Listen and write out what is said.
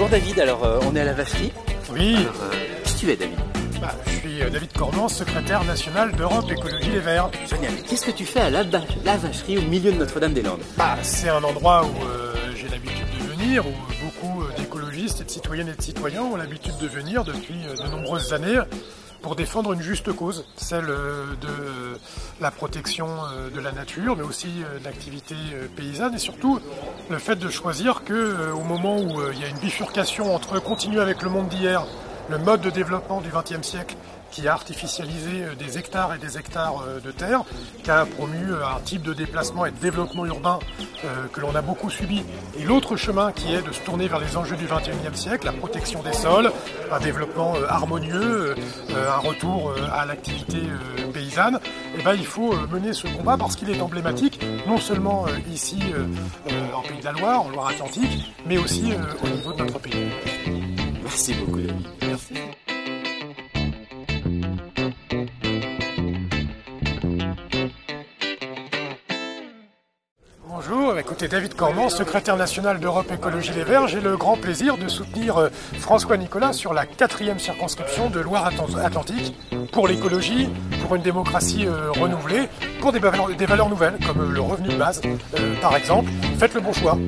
Bonjour David, alors on est à la Vacherie. Oui. Alors, qui tu es David? Je suis David Cormand, secrétaire national d'Europe Écologie Les Verts. Génial, mais qu'est-ce que tu fais à la Vacherie au milieu de Notre-Dame-des-Landes? C'est un endroit où j'ai l'habitude de venir, où beaucoup d'écologistes et de citoyennes et de citoyens ont l'habitude de venir depuis de nombreuses années pour défendre une juste cause, celle de la protection de la nature, mais aussi de l'activité paysanne, et surtout le fait de choisir qu'au moment où il y a une bifurcation entre continuer avec le monde d'hier, le mode de développement du XXe siècle qui a artificialisé des hectares de terre, qui a promu un type de déplacement et de développement urbain que l'on a beaucoup subi, et l'autre chemin qui est de se tourner vers les enjeux du XXIe siècle, la protection des sols, un développement harmonieux, un retour à l'activité paysanne, et il faut mener ce combat parce qu'il est emblématique, non seulement ici en Pays de la Loire, en Loire-Atlantique, mais aussi au niveau de notre pays. Merci beaucoup David. Merci. Bonjour, écoutez, David Cormand, secrétaire national d'Europe Écologie Les Verts. J'ai le grand plaisir de soutenir François Nicolas sur la 4e circonscription de Loire-Atlantique pour l'écologie, pour une démocratie renouvelée, pour des valeurs nouvelles, comme le revenu de base, par exemple. Faites le bon choix.